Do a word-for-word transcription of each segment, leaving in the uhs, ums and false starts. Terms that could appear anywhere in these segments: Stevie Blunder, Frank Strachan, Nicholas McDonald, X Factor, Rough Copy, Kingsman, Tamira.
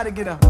try to get up.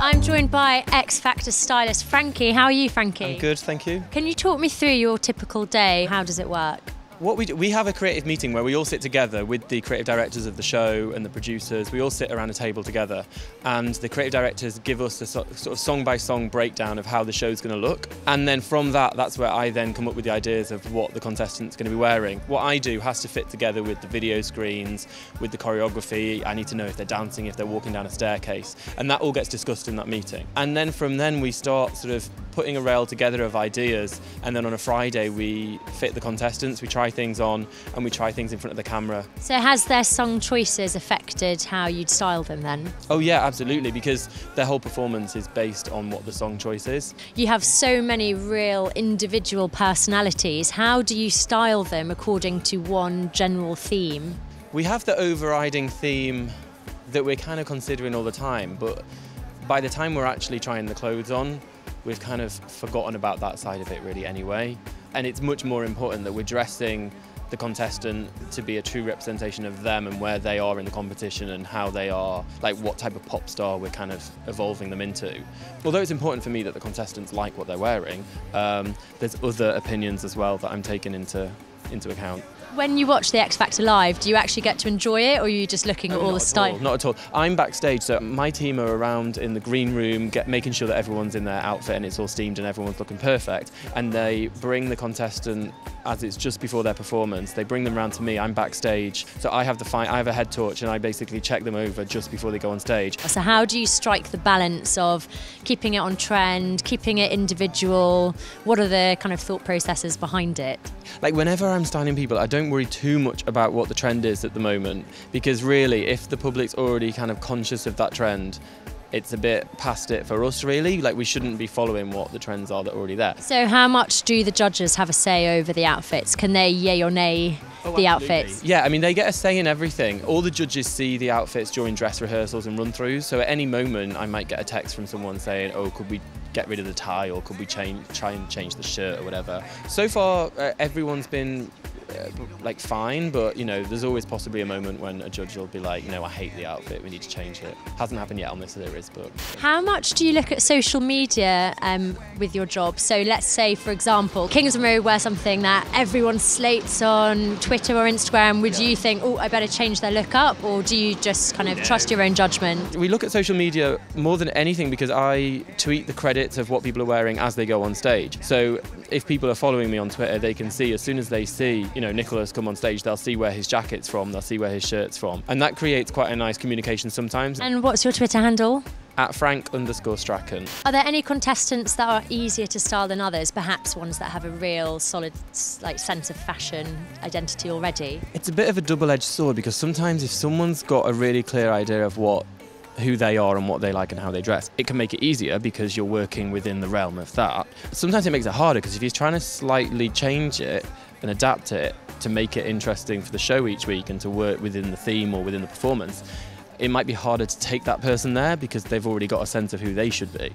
I'm joined by X Factor stylist Frankie. How are you, Frankie? I'm good, thank you. Can you talk me through your typical day? How does it work? What we do, we have a creative meeting where we all sit together with the creative directors of the show and the producers. We all sit around a table together, and the creative directors give us a sort of song-by-song breakdown of how the show's going to look. And then from that, that's where I then come up with the ideas of what the contestant's going to be wearing. What I do has to fit together with the video screens, with the choreography. I need to know if they're dancing, if they're walking down a staircase. And that all gets discussed in that meeting. And then from then, we start sort of putting a rail together of ideas. And then on a Friday, we fit the contestants, we try things on, and we try things in front of the camera. So has their song choices affected how you'd style them then? Oh yeah, absolutely, because their whole performance is based on what the song choice is. You have so many real individual personalities. How do you style them according to one general theme? We have the overriding theme that we're kind of considering all the time, but by the time we're actually trying the clothes on, we've kind of forgotten about that side of it really anyway. And it's much more important that we're dressing the contestant to be a true representation of them and where they are in the competition and how they are, like what type of pop star we're kind of evolving them into. Although it's important for me that the contestants like what they're wearing, um, there's other opinions as well that I'm taking into, into account. When you watch the X Factor live, do you actually get to enjoy it, or are you just looking at all the style? Not at all. I'm backstage, so my team are around in the green room, get, making sure that everyone's in their outfit and it's all steamed and everyone's looking perfect. And they bring the contestant as it's just before their performance. They bring them around to me. I'm backstage, so I have the fi I have a head torch, and I basically check them over just before they go on stage. So how do you strike the balance of keeping it on trend, keeping it individual? What are the kind of thought processes behind it? Like whenever I'm styling people, I don't. Don't worry too much about what the trend is at the moment, because really if the public's already kind of conscious of that trend, it's a bit past it for us really. Like, we shouldn't be following what the trends are that are already there. So how much do the judges have a say over the outfits? Can they yay or nay oh, the absolutely. outfits? Yeah, I mean, they get a say in everything. All the judges see the outfits during dress rehearsals and run-throughs, so at any moment I might get a text from someone saying, oh, could we get rid of the tie, or could we change, try and change the shirt or whatever. So far, uh, everyone's been like fine, but you know, there's always possibly a moment when a judge will be like, you know, I hate the outfit, we need to change it. Hasn't happened yet on this series, but... How much do you look at social media um, with your job? So let's say, for example, Kingsman wear something that everyone slates on Twitter or Instagram. Would yeah. you think, oh, I better change their look up, or do you just kind of no. trust your own judgment? We look at social media more than anything because I tweet the credits of what people are wearing as they go on stage. So if people are following me on Twitter, they can see, as soon as they see, you know, Nicholas come on stage, they'll see where his jacket's from, they'll see where his shirt's from. And that creates quite a nice communication sometimes. And what's your Twitter handle? At Frank underscore Strachan. Are there any contestants that are easier to style than others? Perhaps ones that have a real solid like sense of fashion identity already? It's a bit of a double-edged sword, because sometimes if someone's got a really clear idea of what who they are and what they like and how they dress, it can make it easier because you're working within the realm of that. Sometimes it makes it harder, because if you're trying to slightly change it and adapt it to make it interesting for the show each week and to work within the theme or within the performance, it might be harder to take that person there because they've already got a sense of who they should be.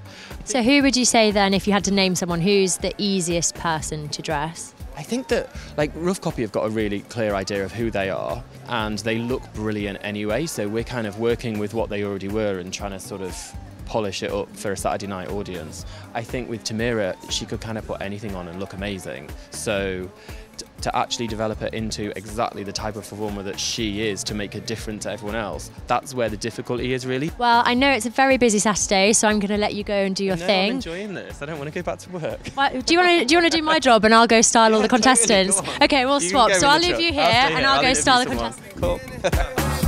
So who would you say then, if you had to name someone, who's the easiest person to dress? I think that, like, Rough Copy have got a really clear idea of who they are, and they look brilliant anyway, so we're kind of working with what they already were and trying to sort of polish it up for a Saturday night audience. I think with Tamira, she could kind of put anything on and look amazing, so to actually develop her into exactly the type of performer that she is, to make her different to everyone else, that's where the difficulty is really. Well, I know it's a very busy Saturday, so I'm going to let you go and do your no, thing. I'm enjoying this, I don't want to go back to work. Well, do you want to do you want to do my job and I'll go style yeah, all the contestants? Totally, okay, we'll you swap, so I'll leave truck. you here I'll and I'll, I'll go style the contestants. Cool.